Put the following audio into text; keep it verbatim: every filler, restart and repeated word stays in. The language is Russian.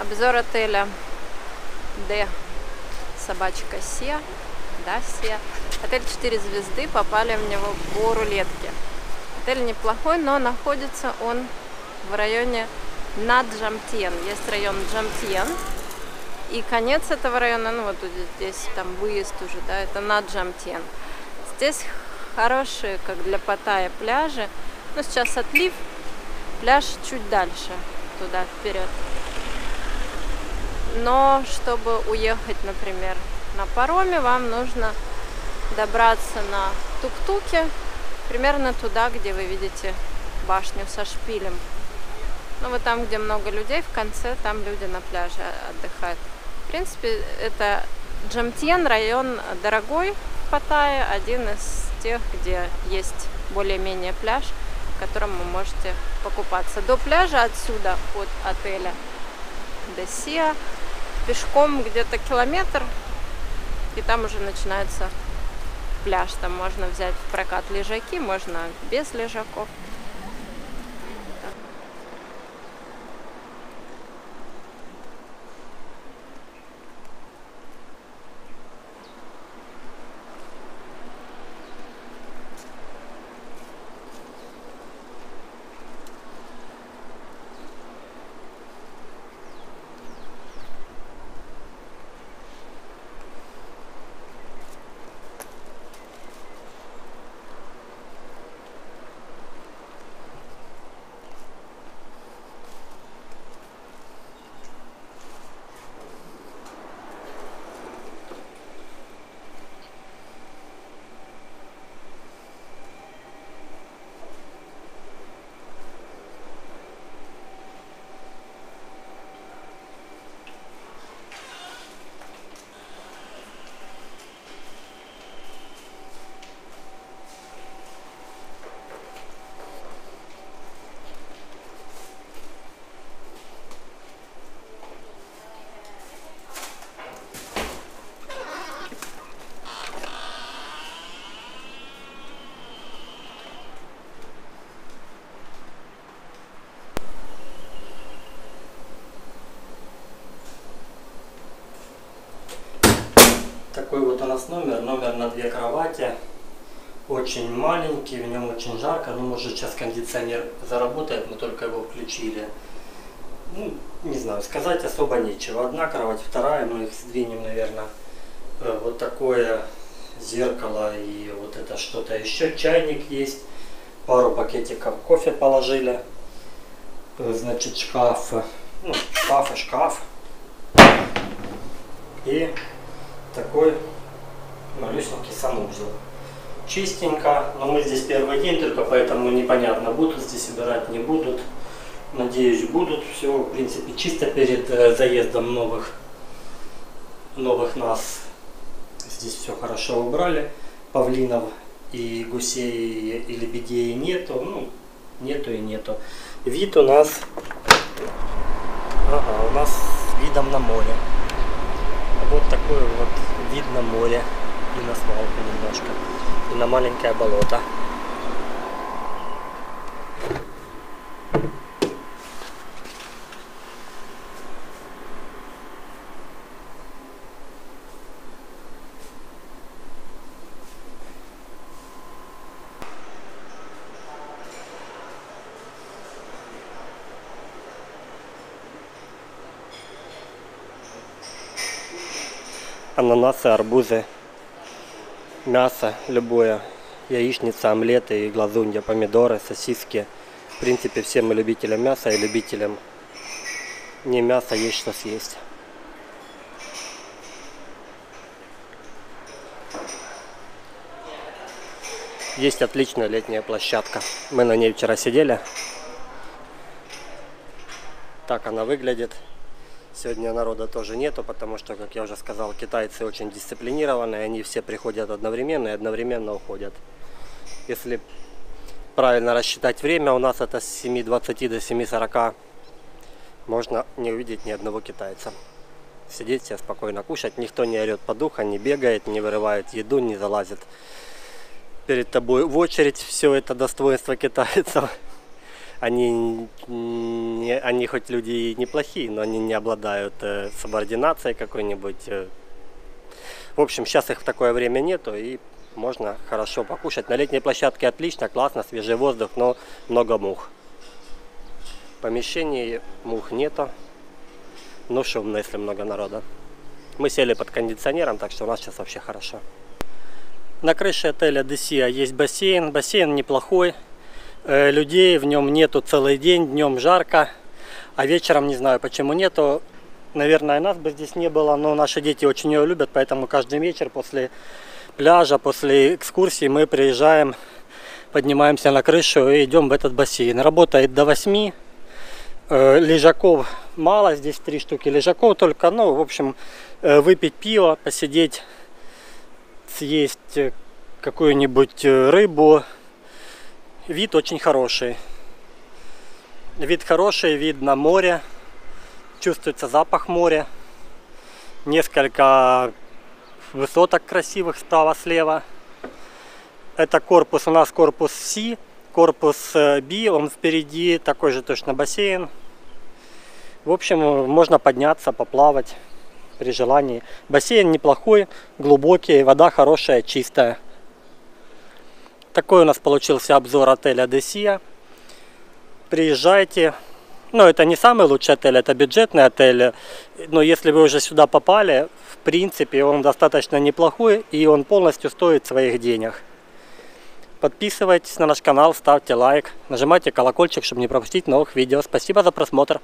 Обзор отеля Д собачка Се, да, Се. Отель четыре звезды, попали в него по рулетке. Отель неплохой, но находится он в районе на Джамтьен. Есть район Джамтьен. И конец этого района, ну вот здесь там выезд уже, да, это на Джамтьен. Здесь хорошие, как для Паттайи, пляжи. Ну, сейчас отлив, пляж чуть дальше, туда, вперед. Но чтобы уехать, например, на пароме, вам нужно добраться на тук-туке, примерно туда, где вы видите башню со шпилем. Ну, вот там, где много людей, в конце там люди на пляже отдыхают. В принципе, это Джамтьен, район дорогой в Паттайе, один из тех, где есть более-менее пляж, в котором вы можете покупаться. До пляжа отсюда, от отеля Д@sea, пешком где-то километр, и там уже начинается пляж. Там можно взять в прокат лежаки, можно без лежаков. Такой вот у нас номер, номер на две кровати, очень маленький, в нем очень жарко, но может сейчас кондиционер заработает, мы только его включили. Ну, не знаю, сказать особо нечего. Одна кровать, вторая, мы их сдвинем, наверное, вот такое зеркало и вот это что-то еще. Чайник есть, пару пакетиков кофе положили, значит шкаф, ну, шкаф и шкаф. И такой малюсенький санузел. Чистенько, но мы здесь первый день только, поэтому непонятно, будут здесь убирать, не будут. Надеюсь, будут. Все, в принципе, чисто перед э, заездом новых новых нас. Здесь все хорошо убрали. Павлинов и гусей и лебедей нету. Ну, нету и нету. Вид у нас, ага, у нас с видом на море. Вот такой вот вид на море и на свалку немножко, и на маленькое болото. Ананасы, арбузы, мясо любое, яичница, омлеты и глазунья, помидоры, сосиски. В принципе, всем мы любителям мяса и любителям не мяса есть что съесть. Есть отличная летняя площадка. Мы на ней вчера сидели. Так она выглядит. Сегодня народа тоже нету, потому что, как я уже сказал, китайцы очень дисциплинированные, они все приходят одновременно и одновременно уходят. Если правильно рассчитать время, у нас это с семи двадцати до семи сорока можно не увидеть ни одного китайца. Сидеть себе спокойно кушать, никто не орет по духу, не бегает, не вырывает еду, не залазит перед тобой в очередь. Все это достоинство китайцев. они, не, они хоть люди и неплохие, но они не обладают э, субординацией какой-нибудь. В общем, сейчас их в такое время нету, и можно хорошо покушать. На летней площадке отлично, классно, свежий воздух, но много мух. В помещении мух нету, но шумно, если много народа. Мы сели под кондиционером, так что у нас сейчас вообще хорошо. На крыше отеля Д@sea есть бассейн. Бассейн неплохой. Людей в нем нету целый день. Днем жарко, а вечером не знаю почему нету. Наверное, нас бы здесь не было, но наши дети очень ее любят. Поэтому каждый вечер после пляжа, после экскурсии мы приезжаем, поднимаемся на крышу и идем в этот бассейн. Работает до восьми. Лежаков мало, здесь три штуки лежаков только. Ну, в общем, выпить пиво, посидеть, съесть какую-нибудь рыбу. Вид очень хороший. Вид хороший, вид на море. Чувствуется запах моря. Несколько высоток красивых справа-слева. Это корпус, у нас корпус Си. Корпус Би, он впереди, такой же точно бассейн. В общем, можно подняться, поплавать при желании. Бассейн неплохой, глубокий, вода хорошая, чистая. Такой у нас получился обзор отеля Д@sea. Приезжайте. Но это не самый лучший отель, это бюджетный отель. Но если вы уже сюда попали, в принципе, он достаточно неплохой и он полностью стоит своих денег. Подписывайтесь на наш канал, ставьте лайк, нажимайте колокольчик, чтобы не пропустить новых видео. Спасибо за просмотр.